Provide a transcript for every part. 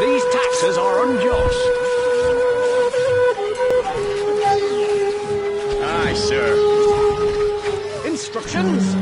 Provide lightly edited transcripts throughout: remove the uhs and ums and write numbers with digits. These taxes are unjust. Aye, sir. Instructions?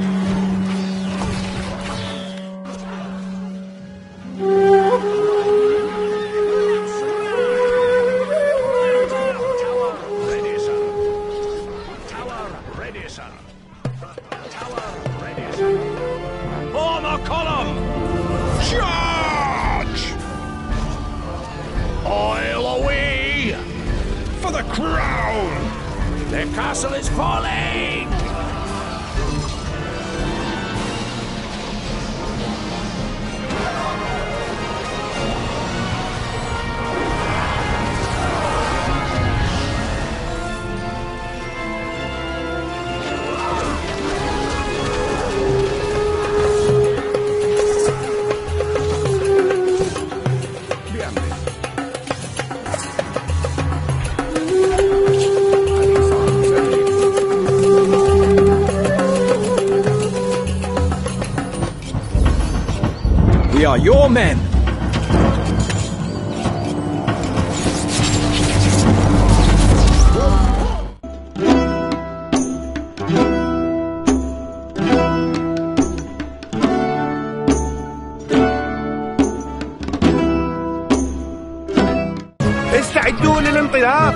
Are your men. استعدوا للانطلاق.